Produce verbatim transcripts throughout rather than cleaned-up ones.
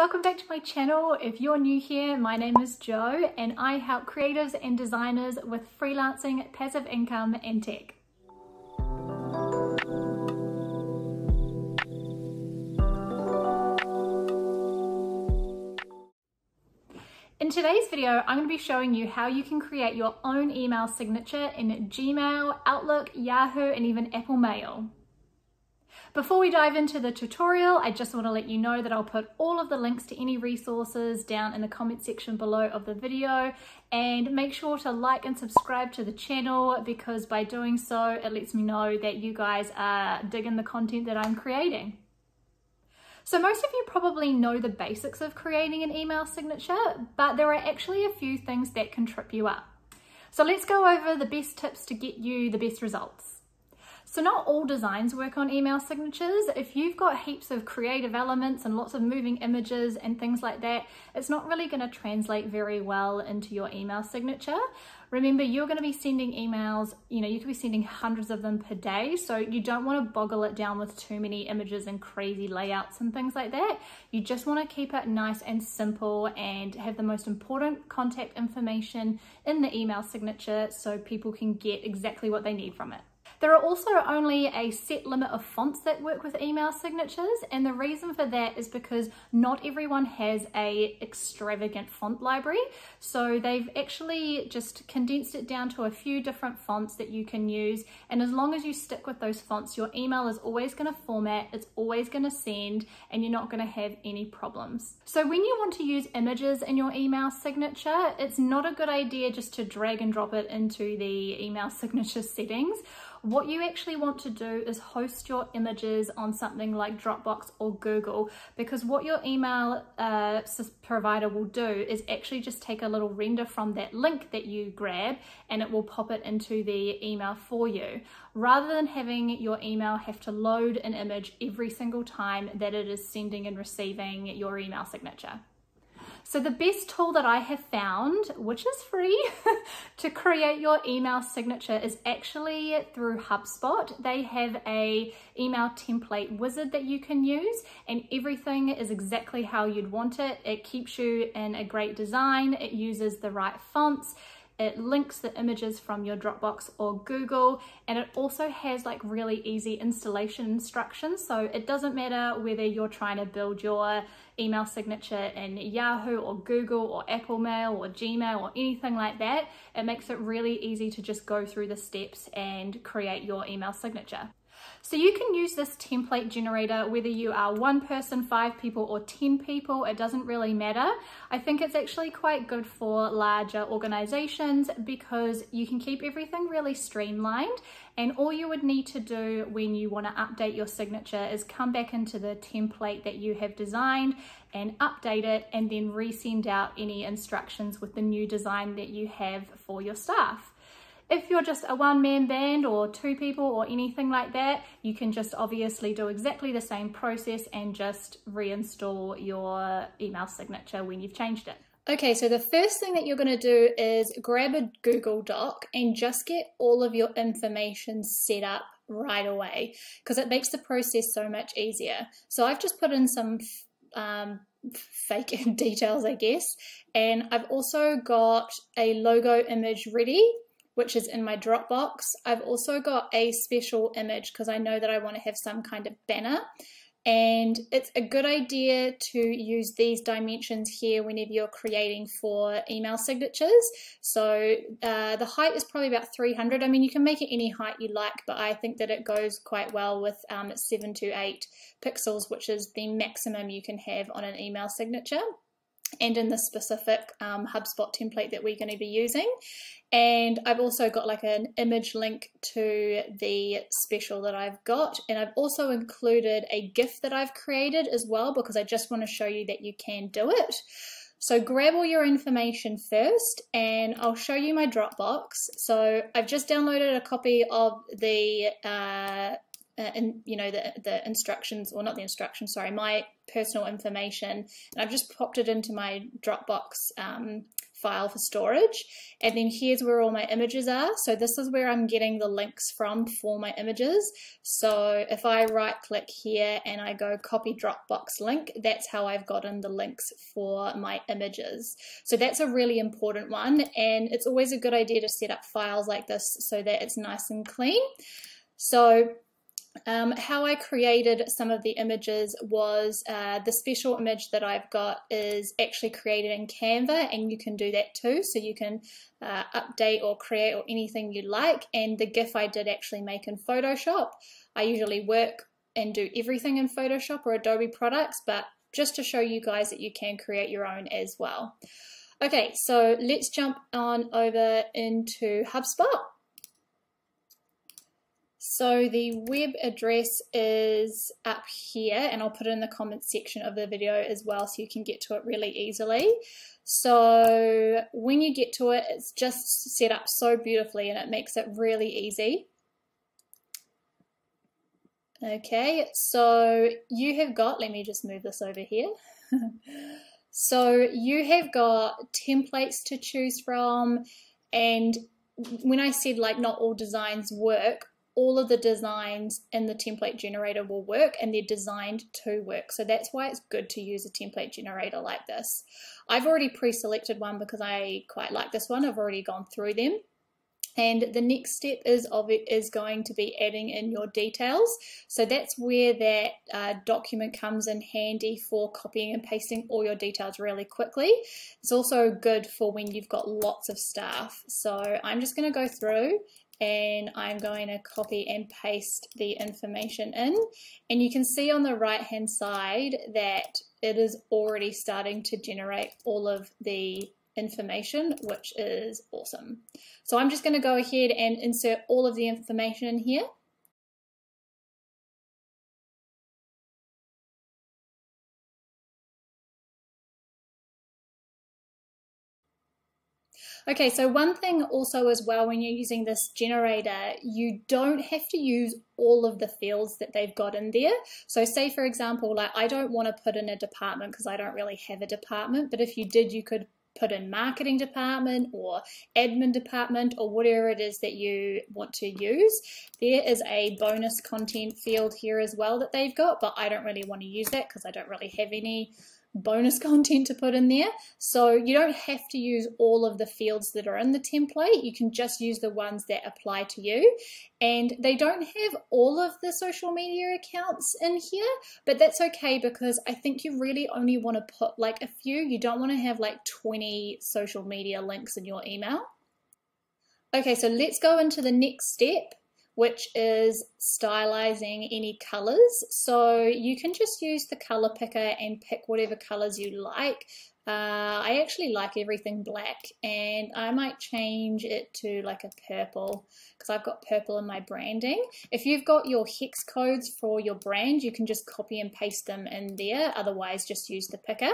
welcome back to my channel. If you're new here, my name is Jo and I help creatives and designers with freelancing, passive income and tech. In today's video, I'm going to be showing you how you can create your own email signature in Gmail, Outlook, Yahoo, and even Apple Mail. Before we dive into the tutorial, I just want to let you know that I'll put all of the links to any resources down in the comment section below of the video, and make sure to like and subscribe to the channel because by doing so, it lets me know that you guys are digging the content that I'm creating. So most of you probably know the basics of creating an email signature, but there are actually a few things that can trip you up. So let's go over the best tips to get you the best results. So not all designs work on email signatures. If you've got heaps of creative elements and lots of moving images and things like that, it's not really going to translate very well into your email signature. Remember, you're going to be sending emails, you know, you could be sending hundreds of them per day, so you don't want to boggle it down with too many images and crazy layouts and things like that. You just want to keep it nice and simple and have the most important contact information in the email signature so people can get exactly what they need from it. There are also only a set limit of fonts that work with email signatures, and the reason for that is because not everyone has a extravagant font library, so they've actually just condensed it down to a few different fonts that you can use, and as long as you stick with those fonts, your email is always going to format, it's always going to send, and you're not going to have any problems. So when you want to use images in your email signature, it's not a good idea just to drag and drop it into the email signature settings. What you actually want to do is host your images on something like Dropbox or Google, because what your email uh, provider will do is actually just take a little render from that link that you grab and it will pop it into the email for you, rather than having your email have to load an image every single time that it is sending and receiving your email signature. So the best tool that I have found, which is free, to create your email signature is actually through HubSpot. They have a email template wizard that you can use, and everything is exactly how you'd want it. It keeps you in a great design, it uses the right fonts, it links the images from your Dropbox or Google, and it also has like really easy installation instructions. So it doesn't matter whether you're trying to build your email signature in Yahoo or Google or Apple Mail or Gmail or anything like that. It makes it really easy to just go through the steps and create your email signature. So you can use this template generator whether you are one person, five people or ten people, it doesn't really matter. I think it's actually quite good for larger organizations because you can keep everything really streamlined, and all you would need to do when you want to update your signature is come back into the template that you have designed and update it, and then resend out any instructions with the new design that you have for your staff. If you're just a one-man band or two people or anything like that, you can just obviously do exactly the same process and just reinstall your email signature when you've changed it. Okay, so the first thing that you're going to do is grab a Google Doc and just get all of your information set up right away, because it makes the process so much easier. So I've just put in some um, fake details, I guess, and I've also got a logo image ready, which is in my Dropbox. I've also got a special image because I know that I want to have some kind of banner, and it's a good idea to use these dimensions here whenever you're creating for email signatures. So uh, the height is probably about three hundred. I mean, you can make it any height you like, but I think that it goes quite well with um, seven to eight pixels, which is the maximum you can have on an email signature, and in the specific um, HubSpot template that we're going to be using. And I've also got like an image link to the special that I've got, and I've also included a GIF that I've created as well because I just want to show you that you can do it. So grab all your information first, and I'll show you my Dropbox. So I've just downloaded a copy of the uh, Uh, and you know the, the instructions, or not the instructions, sorry, my personal information, and I've just popped it into my Dropbox um, file for storage. And then here's where all my images are. So this is where I'm getting the links from for my images. So if I right click here and I go copy Dropbox link, that's how I've gotten the links for my images. So that's a really important one. And it's always a good idea to set up files like this so that it's nice and clean. So Um, how I created some of the images was uh, the special image that I've got is actually created in Canva, and you can do that too, so you can uh, update or create or anything you like. And the GIF I did actually make in Photoshop. I usually work and do everything in Photoshop or Adobe products, but just to show you guys that you can create your own as well. Okay, so let's jump on over into HubSpot. So the web address is up here, and I'll put it in the comments section of the video as well so you can get to it really easily. So when you get to it, it's just set up so beautifully and it makes it really easy. Okay, so you have got, let me just move this over here. So you have got templates to choose from, and when I said like not all designs work, all of the designs in the template generator will work, and they're designed to work. So that's why it's good to use a template generator like this. I've already pre-selected one because I quite like this one. I've already gone through them. And the next step is, of it is going to be adding in your details. So that's where that uh, document comes in handy for copying and pasting all your details really quickly. It's also good for when you've got lots of staff. So I'm just going to go through and I'm going to copy and paste the information in. And you can see on the right hand side that it is already starting to generate all of the information, which is awesome. So I'm just going to go ahead and insert all of the information in here. Okay, so one thing also as well, when you're using this generator, you don't have to use all of the fields that they've got in there. So say for example, like I don't want to put in a department because I don't really have a department, but if you did, you could put in marketing department or admin department or whatever it is that you want to use. There is a bonus content field here as well that they've got, but I don't really want to use that because I don't really have any bonus content to put in there. So you don't have to use all of the fields that are in the template. You can just use the ones that apply to you. And they don't have all of the social media accounts in here, but that's okay because I think you really only want to put like a few. You don't want to have like twenty social media links in your email. Okay, so let's go into the next step, which is stylizing any colors. So you can just use the color picker and pick whatever colors you like. Uh, I actually like everything black, and I might change it to like a purple because I've got purple in my branding. If you've got your hex codes for your brand, you can just copy and paste them in there. Otherwise, just use the picker.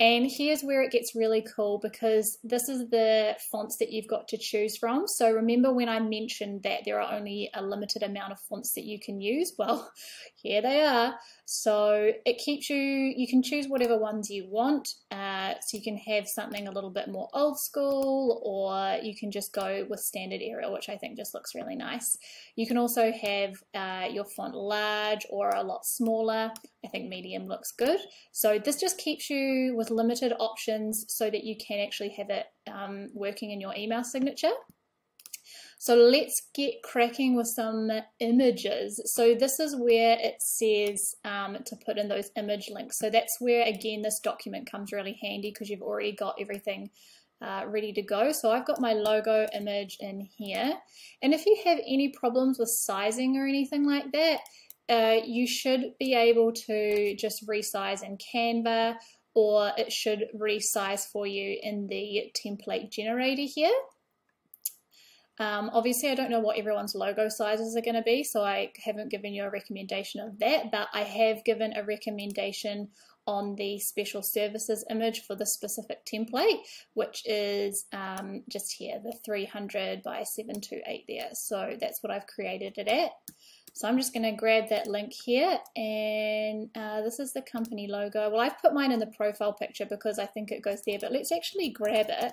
And here's where it gets really cool because this is the fonts that you've got to choose from. So remember when I mentioned that there are only a limited amount of fonts that you can use? Well, here they are. So it keeps you, you can choose whatever ones you want. Uh, so you can have something a little bit more old school, or you can just go with standard Arial, which I think just looks really nice. You can also have uh, your font large or a lot smaller. I think medium looks good. So this just keeps you with limited options so that you can actually have it um, working in your email signature. So let's get cracking with some images. So this is where it says um, to put in those image links. So that's where again this document comes really handy because you've already got everything Uh, ready to go. So I've got my logo image in here, and if you have any problems with sizing or anything like that, uh, you should be able to just resize in Canva, or it should resize for you in the template generator here. Um, obviously I don't know what everyone's logo sizes are going to be, so I haven't given you a recommendation of that, but I have given a recommendation on the special services image for the specific template, which is um, just here, the three hundred by seven two eight there. So that's what I've created it at. So I'm just going to grab that link here, and uh, this is the company logo. Well, I've put mine in the profile picture because I think it goes there, but let's actually grab it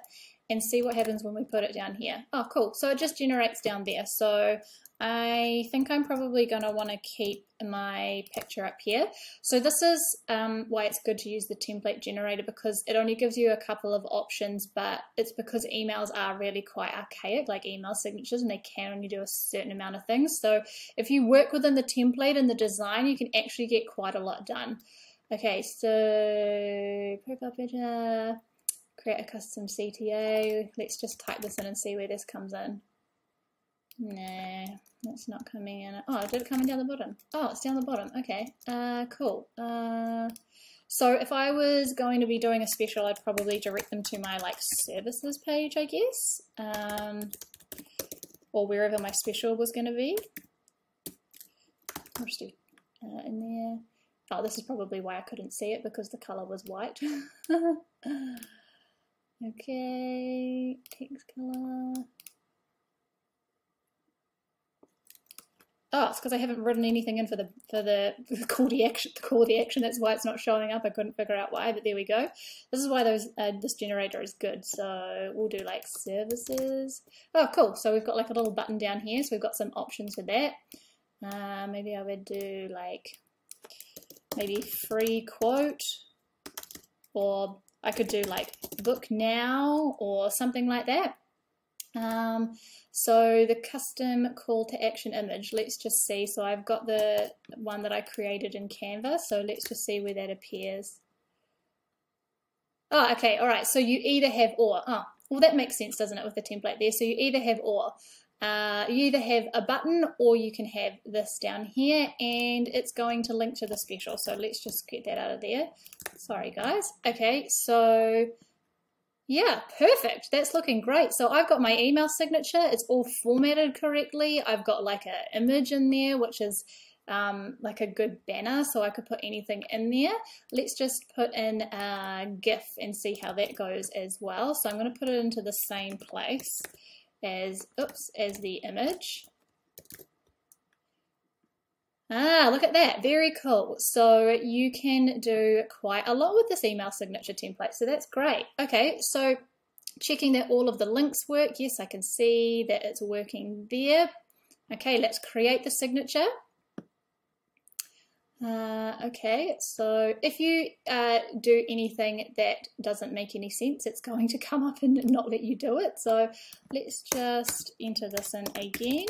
and see what happens when we put it down here. Oh, cool. So it just generates down there. So I think I'm probably going to want to keep my picture up here. So this is um, why it's good to use the template generator, because it only gives you a couple of options, but it's because emails are really quite archaic, like email signatures, and they can only do a certain amount of things. So if you work within the template and the design, you can actually get quite a lot done. Okay, so profile picture, create a custom C T A. Let's just type this in and see where this comes in. Nah, that's not coming in. Oh, did it come in down the bottom? Oh, it's down the bottom. Okay, uh, cool. Uh, so if I was going to be doing a special, I'd probably direct them to my like services page, I guess, um, or wherever my special was going to be. I'll just do uh, in there. Oh, this is probably why I couldn't see it, because the color was white. Okay, text color. Oh, it's because I haven't written anything in for the for the, for the call to action. The call to action. That's why it's not showing up. I couldn't figure out why, but there we go. This is why those uh, this generator is good. So we'll do like services. Oh, cool. So we've got like a little button down here. So we've got some options for that. Uh, maybe I would do like maybe free quote, or I could do like book now or something like that. Um, so the custom call to action image, let's just see. So I've got the one that I created in Canva, so let's just see where that appears. Oh, okay, all right, so you either have or. Oh, well, that makes sense, doesn't it, with the template there. So you either have or. Uh, you either have a button, or you can have this down here, and it's going to link to the special. So let's just get that out of there. Sorry, guys. Okay, so... yeah, perfect. That's looking great. So I've got my email signature. It's all formatted correctly. I've got like an image in there, which is um, like a good banner, so I could put anything in there. Let's just put in a GIF and see how that goes as well. So I'm going to put it into the same place as, oops, as the image. Ah, look at that. Very cool. So you can do quite a lot with this email signature template. So that's great. Okay, so checking that all of the links work. Yes, I can see that it's working there. Okay, let's create the signature. Uh, okay, so if you uh, do anything that doesn't make any sense, it's going to come up and not let you do it. So let's just enter this in again.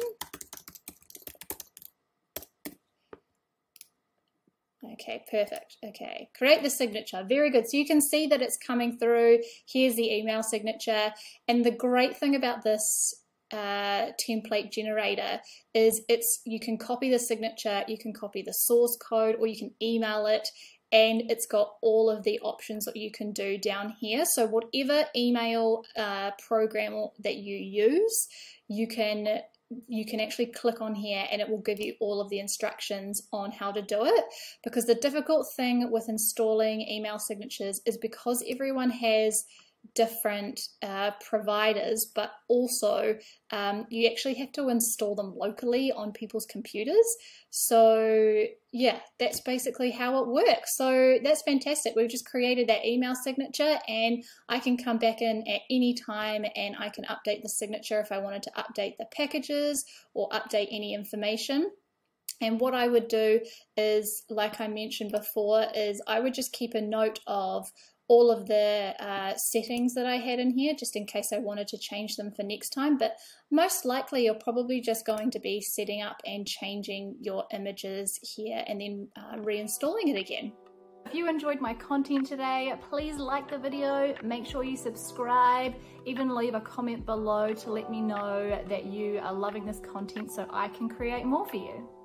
Okay, perfect. Okay, create the signature. Very good. So you can see that it's coming through. Here's the email signature. And the great thing about this uh, template generator is it's you can copy the signature, you can copy the source code, or you can email it. And it's got all of the options that you can do down here. So whatever email uh, program that you use, you can... you can actually click on here and it will give you all of the instructions on how to do it. Because the difficult thing with installing email signatures is because everyone has different uh, providers, but also um, you actually have to install them locally on people's computers. So yeah, that's basically how it works. So that's fantastic. We've just created that email signature, and I can come back in at any time and I can update the signature if I wanted to update the packages or update any information. And what I would do is, like I mentioned before, is I would just keep a note of all of the uh, settings that I had in here, just in case I wanted to change them for next time. But most likely you're probably just going to be setting up and changing your images here and then uh, reinstalling it again. If you enjoyed my content today, please like the video, make sure you subscribe, even leave a comment below to let me know that you are loving this content so I can create more for you.